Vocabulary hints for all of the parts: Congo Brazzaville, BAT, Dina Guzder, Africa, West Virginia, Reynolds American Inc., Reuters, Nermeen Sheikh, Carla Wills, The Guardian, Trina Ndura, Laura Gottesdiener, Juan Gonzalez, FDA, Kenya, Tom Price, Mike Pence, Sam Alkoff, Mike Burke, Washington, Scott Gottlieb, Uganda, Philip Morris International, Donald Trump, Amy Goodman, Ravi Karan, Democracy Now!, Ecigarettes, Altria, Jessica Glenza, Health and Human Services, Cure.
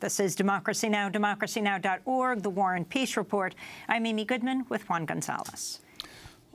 This is Democracy Now!, democracynow.org, The War and Peace Report. I'm Amy Goodman with Juan Gonzalez.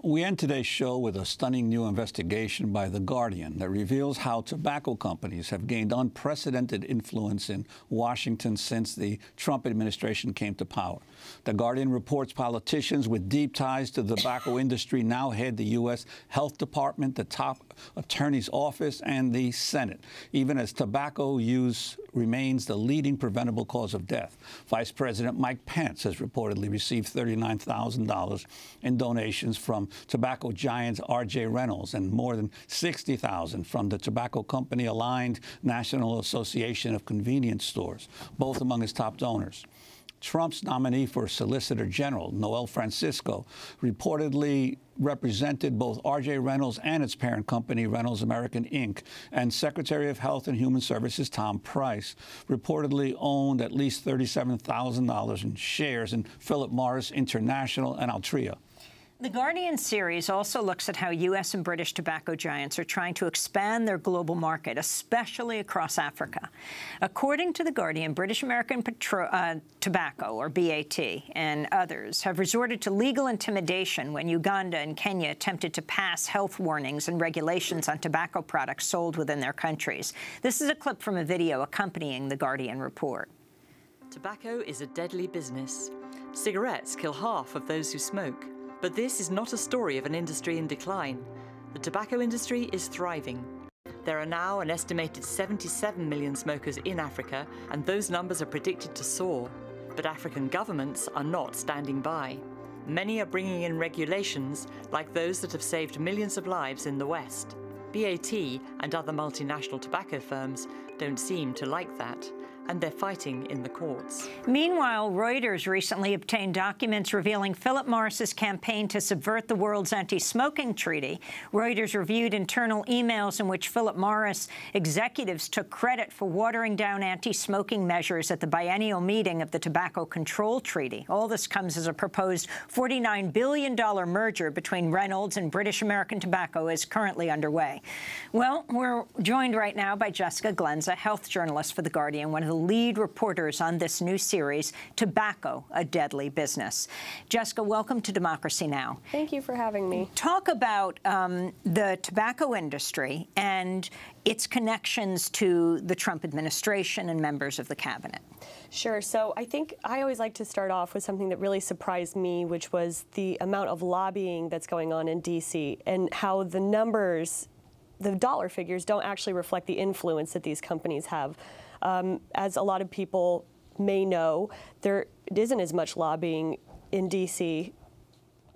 We end today's show with a stunning new investigation by The Guardian that reveals how tobacco companies have gained unprecedented influence in Washington since the Trump administration came to power. The Guardian reports politicians with deep ties to the tobacco industry now head the U.S. Health Department, the top attorney's office, and the Senate, even as tobacco use remains the leading preventable cause of death. Vice President Mike Pence has reportedly received $39,000 in donations from tobacco giants R.J. Reynolds and more than $60,000 from the tobacco company-aligned National Association of Convenience Stores, both among his top donors. Trump's nominee for Solicitor General, Noel Francisco, reportedly represented both R.J. Reynolds and its parent company, Reynolds American Inc., and Secretary of Health and Human Services Tom Price reportedly owned at least $37,000 in shares in Philip Morris International and Altria. The Guardian series also looks at how U.S. and British tobacco giants are trying to expand their global market, especially across Africa. According to The Guardian, British American Tobacco, or BAT, and others have resorted to legal intimidation when Uganda and Kenya attempted to pass health warnings and regulations on tobacco products sold within their countries. This is a clip from a video accompanying The Guardian report. Tobacco is a deadly business. Cigarettes kill half of those who smoke. But this is not a story of an industry in decline. The tobacco industry is thriving. There are now an estimated 77 million smokers in Africa, and those numbers are predicted to soar. But African governments are not standing by. Many are bringing in regulations like those that have saved millions of lives in the West. BAT and other multinational tobacco firms don't seem to like that, and they're fighting in the courts. Meanwhile, Reuters recently obtained documents revealing Philip Morris's campaign to subvert the world's anti-smoking treaty. Reuters reviewed internal emails in which Philip Morris executives took credit for watering down anti-smoking measures at the biennial meeting of the Tobacco Control Treaty. All this comes as a proposed $49 billion merger between Reynolds and British American Tobacco is currently underway. Well, we're joined right now by Jessica Glenza, health journalist for The Guardian, one of the lead reporters on this new series, Tobacco, a Deadly Business. Jessica, welcome to Democracy Now! Thank you for having me. Talk about the tobacco industry and its connections to the Trump administration and members of the cabinet. Sure. So I think I always like to start off with something that really surprised me, which was the amount of lobbying that's going on in D.C. and how the numbers, the dollar figures, don't actually reflect the influence that these companies have. As a lot of people may know, there isn't as much lobbying in D.C.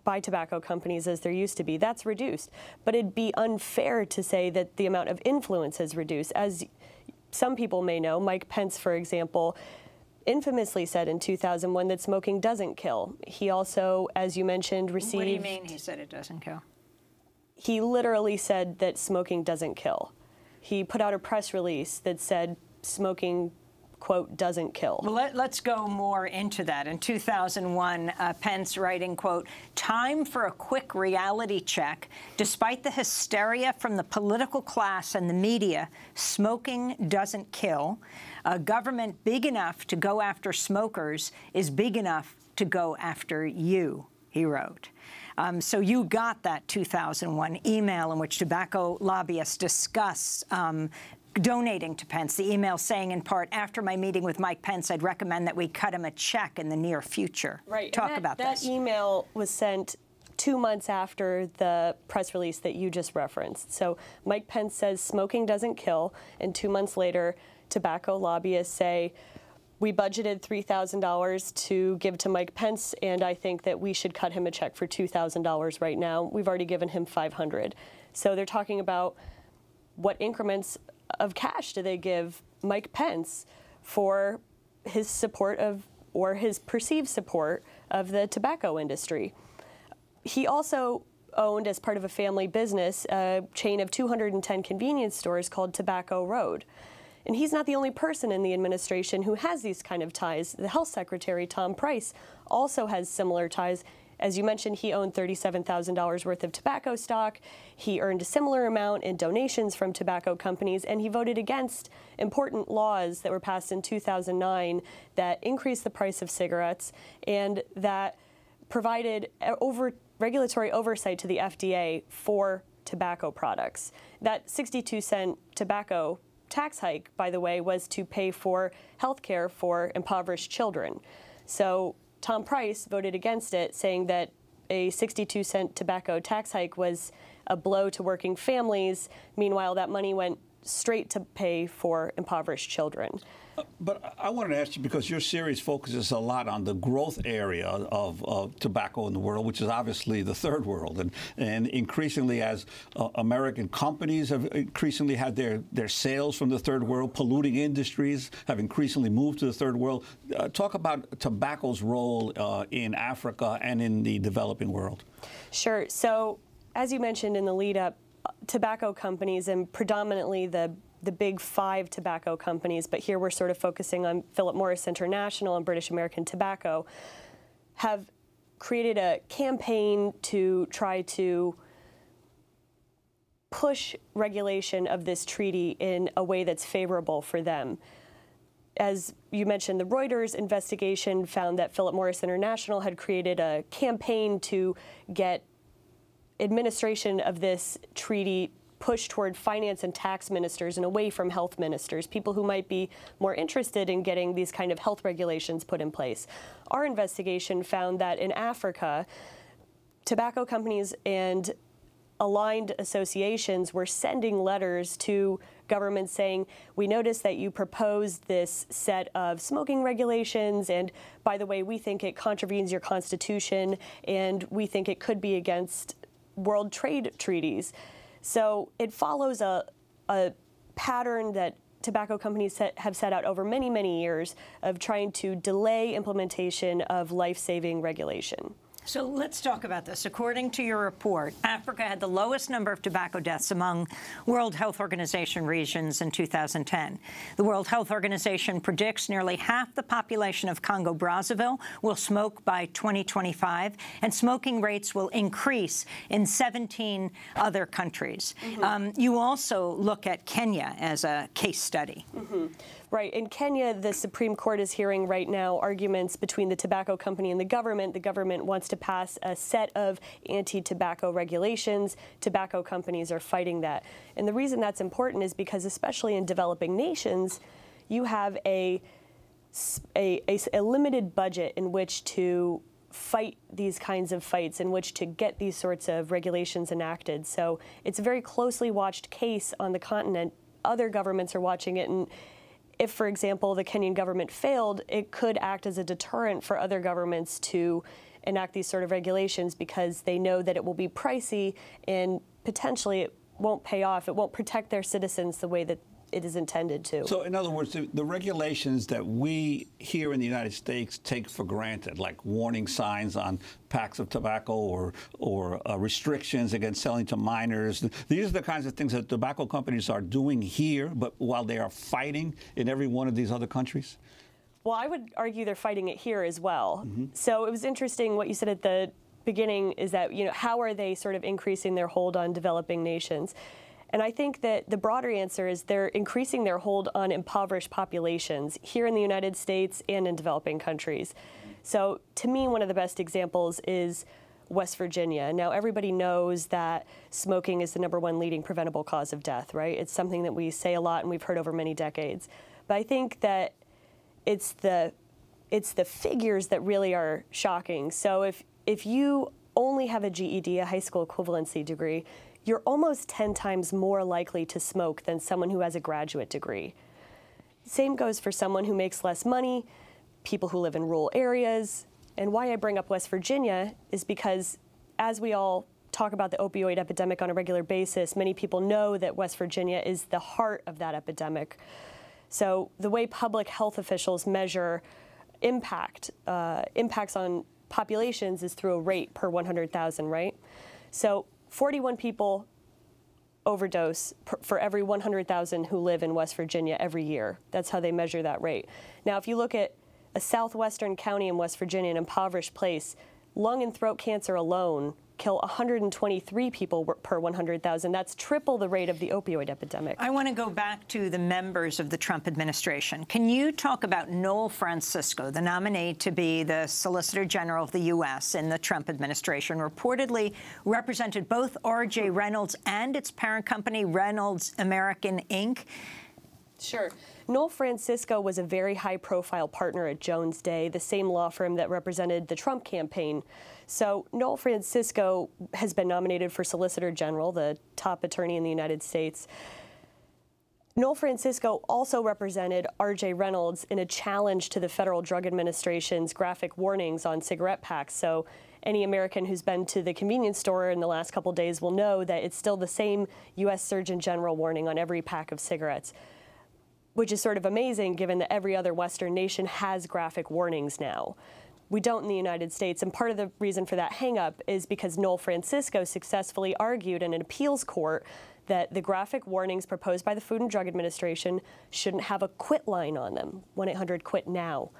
by tobacco companies as there used to be. That's reduced. But it'd be unfair to say that the amount of influence has reduced. As some people may know, Mike Pence, for example, infamously said in 2001 that smoking doesn't kill. He also, as you mentioned, received— What do you mean he said it doesn't kill? He literally said that smoking doesn't kill. He put out a press release that said smoking, quote, doesn't kill. Well, let's go more into that. In 2001, Pence writing, quote, "Time for a quick reality check. Despite the hysteria from the political class and the media, smoking doesn't kill. A government big enough to go after smokers is big enough to go after you," he wrote. So you got that 2001 email in which tobacco lobbyists discuss donating to Pence, the email saying, in part, "After my meeting with Mike Pence, I'd recommend that we cut him a check in the near future." Right. Talk about this. That email was sent 2 months after the press release that you just referenced. So Mike Pence says smoking doesn't kill, and 2 months later, tobacco lobbyists say, "We budgeted $3,000 to give to Mike Pence, and I think that we should cut him a check for $2,000 right now. We've already given him $500. So they're talking about what increments of cash do they give Mike Pence for his support of, or his perceived support of, the tobacco industry. He also owned, as part of a family business, a chain of 210 convenience stores called Tobacco Road. And he's not the only person in the administration who has these kind of ties. The health secretary, Tom Price, also has similar ties, As you mentioned, he owned $37,000 worth of tobacco stock. He earned a similar amount in donations from tobacco companies, and he voted against important laws that were passed in 2009 that increased the price of cigarettes and that provided regulatory oversight to the FDA for tobacco products. That 62-cent tobacco tax hike, by the way, was to pay for health care for impoverished children. So Tom Price voted against it, saying that a 62-cent tobacco tax hike was a blow to working families. Meanwhile, that money went straight to pay for impoverished children. But I wanted to ask you, because your series focuses a lot on the growth area of tobacco in the world, which is obviously the third world. And increasingly, as American companies have increasingly had their sales from the third world, polluting industries have increasingly moved to the third world. Talk about tobacco's role in Africa and in the developing world. Sure. So, as you mentioned in the lead-up, tobacco companies, and predominantly the big five tobacco companies, but here we're sort of focusing on Philip Morris International and British American Tobacco, have created a campaign to try to push regulation of this treaty in a way that's favorable for them. As you mentioned, the Reuters investigation found that Philip Morris International had created a campaign to get administration of this treaty pushed toward finance and tax ministers and away from health ministers, people who might be more interested in getting these kind of health regulations put in place. Our investigation found that in Africa, tobacco companies and aligned associations were sending letters to governments saying, we noticed that you proposed this set of smoking regulations, and by the way, we think it contravenes your constitution, and we think it could be against world trade treaties. So it follows a pattern that tobacco companies have set out over many, many years of trying to delay implementation of life-saving regulation. So let's talk about this. According to your report, Africa had the lowest number of tobacco deaths among World Health Organization regions in 2010. The World Health Organization predicts nearly half the population of Congo Brazzaville will smoke by 2025, and smoking rates will increase in 17 other countries. Mm-hmm. You also look at Kenya as a case study. Mm-hmm. Right. In Kenya, the Supreme Court is hearing right now arguments between the tobacco company and the government. The government wants to pass a set of anti-tobacco regulations. Tobacco companies are fighting that. And the reason that's important is because, especially in developing nations, you have a limited budget in which to fight these kinds of fights, in which to get these sorts of regulations enacted. So it's a very closely watched case on the continent. Other governments are watching it, and if, for example, the Kenyan government failed, it could act as a deterrent for other governments to enact these sort of regulations, because they know that it will be pricey and potentially it won't pay off. It won't protect their citizens the way that it is intended to. So, in other words, the regulations that we here in the United States take for granted, like warning signs on packs of tobacco or restrictions against selling to minors, these are the kinds of things that tobacco companies are doing here, but while they are fighting in every one of these other countries? Well, I would argue they're fighting it here as well. Mm-hmm. So it was interesting what you said at the beginning, is that, you know, how are they sort of increasing their hold on developing nations? And I think that the broader answer is they're increasing their hold on impoverished populations here in the United States and in developing countries. So to me, one of the best examples is West Virginia. Now, everybody knows that smoking is the #1 leading preventable cause of death, right? It's something that we say a lot and we've heard over many decades. But I think that it's the figures that really are shocking. So if you only have a GED, a high school equivalency degree, you're almost 10 times more likely to smoke than someone who has a graduate degree. Same goes for someone who makes less money, people who live in rural areas. And why I bring up West Virginia is because, as we all talk about the opioid epidemic on a regular basis, many people know that West Virginia is the heart of that epidemic. So the way public health officials measure impacts on populations is through a rate per 100,000, right? So 41 people overdose for every 100,000 who live in West Virginia every year. That's how they measure that rate. Now, if you look at a southwestern county in West Virginia, an impoverished place, Lung and throat cancer alone kill 123 people per 100,000. That's triple the rate of the opioid epidemic. I want to go back to the members of the Trump administration. Can you talk about Noel Francisco, the nominee to be the Solicitor General of the U.S. in the Trump administration, reportedly represented both R.J. Reynolds and its parent company, Reynolds American Inc.? Sure. Noel Francisco was a very high-profile partner at Jones Day, the same law firm that represented the Trump campaign. So Noel Francisco has been nominated for Solicitor General, the top attorney in the United States. Noel Francisco also represented R.J. Reynolds in a challenge to the Federal Drug Administration's graphic warnings on cigarette packs. So any American who's been to the convenience store in the last couple of days will know that it's still the same U.S. Surgeon General warning on every pack of cigarettes, which is sort of amazing, given that every other Western nation has graphic warnings now. We don't in the United States, and part of the reason for that hang-up is because Noel Francisco successfully argued in an appeals court that the graphic warnings proposed by the Food and Drug Administration shouldn't have a quit line on them, 1-800-QUIT-NOW.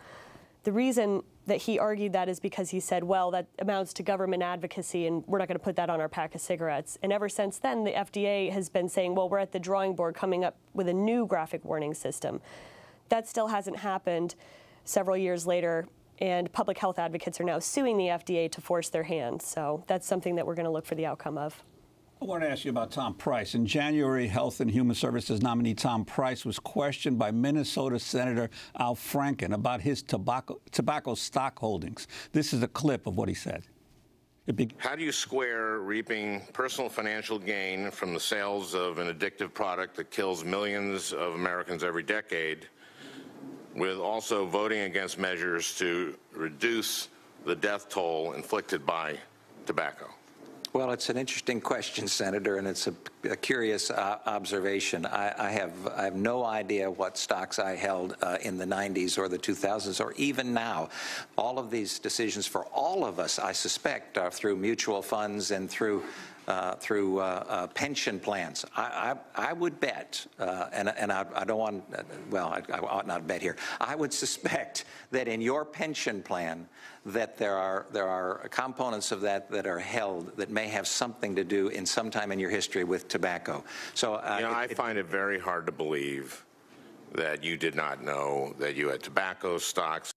The reason that he argued that is because he said, well, that amounts to government advocacy, and we're not going to put that on our pack of cigarettes. And ever since then, the FDA has been saying, well, we're at the drawing board coming up with a new graphic warning system. That still hasn't happened several years later, and public health advocates are now suing the FDA to force their hand. So that's something that we're going to look for the outcome of. I want to ask you about Tom Price. In January, Health and Human Services nominee Tom Price was questioned by Minnesota Senator Al Franken about his tobacco stock holdings. This is a clip of what he said. How do you square reaping personal financial gain from the sales of an addictive product that kills millions of Americans every decade with also voting against measures to reduce the death toll inflicted by tobacco? Well, it's an interesting question, Senator, and it's a curious observation. I have no idea what stocks I held in the 90s or the 2000s or even now. All of these decisions for all of us, I suspect, are through mutual funds and through pension plans. I would bet, and I don't want, well, I ought not bet here. I would suspect that in your pension plan that there are components of that that are held that may have something to do in some time in your history with tobacco. So you know, I find it very hard to believe that you did not know that you had tobacco stocks.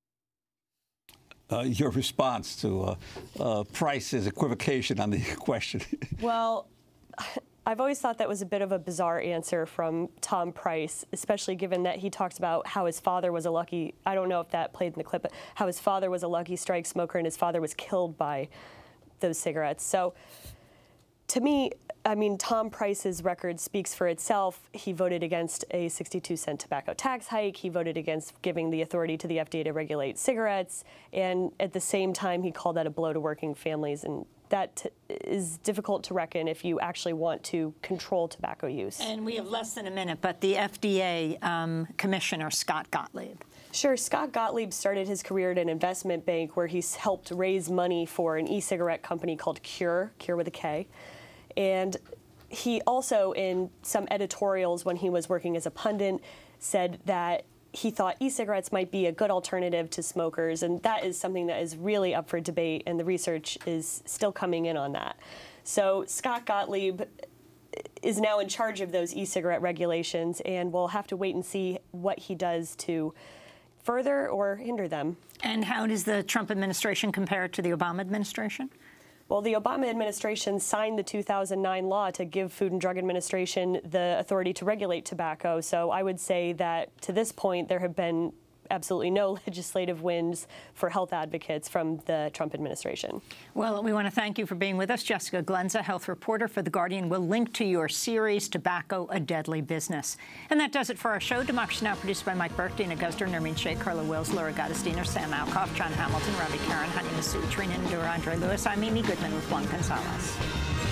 Your response to Price's equivocation on the question? Well, I've always thought that was a bit of a bizarre answer from Tom Price, especially given that he talks about how his father was a lucky, I don't know if that played in the clip, but how his father was a lucky strike smoker and his father was killed by those cigarettes. So to me, I mean, Tom Price's record speaks for itself. He voted against a 62-cent tobacco tax hike. He voted against giving the authority to the FDA to regulate cigarettes. And at the same time, he called that a blow to working families. And that is difficult to reckon if you actually want to control tobacco use. And we have less than a minute, but the FDA Commissioner, Scott Gottlieb. Sure. Scott Gottlieb started his career at an investment bank where he's helped raise money for an e-cigarette company called Cure, Cure with a K. And he also, in some editorials when he was working as a pundit, said that he thought e-cigarettes might be a good alternative to smokers. And that is something that is really up for debate, and the research is still coming in on that. So Scott Gottlieb is now in charge of those e-cigarette regulations, and we'll have to wait and see what he does to further or hinder them. And how does the Trump administration compare to the Obama administration? Well, the Obama administration signed the 2009 law to give Food and Drug Administration the authority to regulate tobacco. So I would say that to this point, there have been absolutely no legislative wins for health advocates from the Trump administration. Well, we want to thank you for being with us. Jessica Glenza, health reporter for The Guardian. We'll link to your series, Tobacco, a Deadly Business. And that does it for our show. Democracy Now! Produced by Mike Burke, Dina Guzder, Nermeen Sheikh, Carla Wills, Laura Gottesdiener, Sam Alkoff, John Hamilton, Ravi Karan, Hani Massoud, Trina Ndura, Andre Lewis. I'm Amy Goodman with Juan Gonzalez.